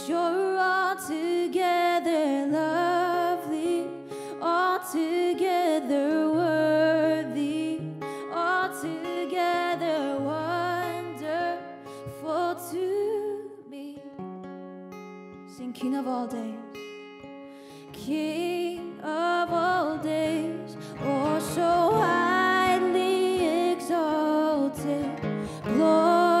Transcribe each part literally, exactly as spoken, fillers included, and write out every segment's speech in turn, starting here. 'Cause you're altogether lovely, altogether worthy, altogether wonderful to me. Sing King of all days, King of all days, oh so highly exalted, glory.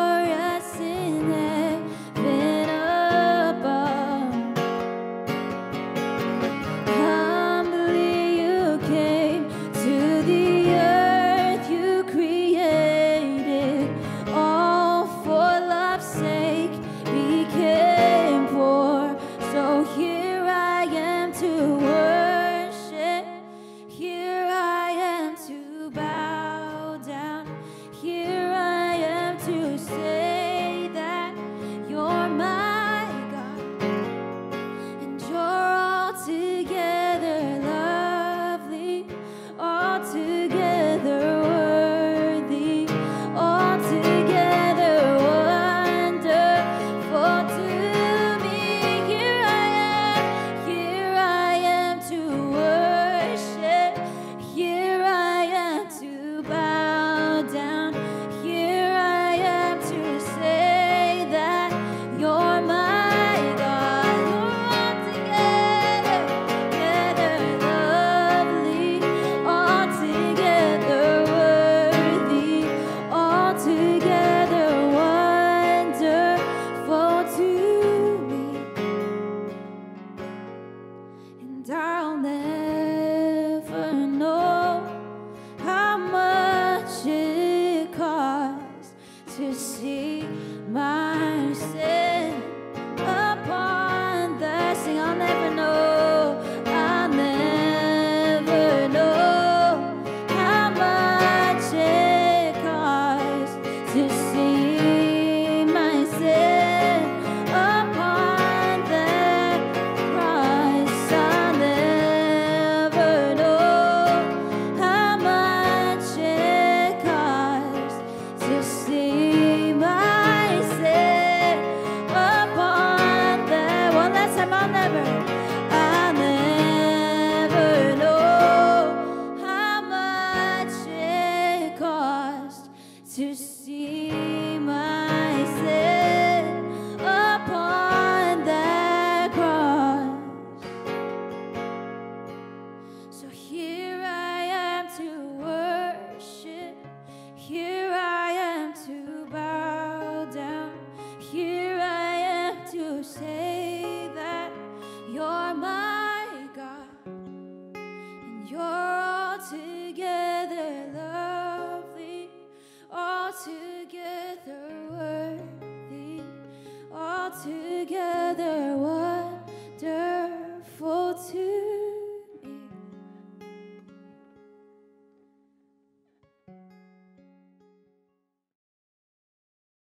Together,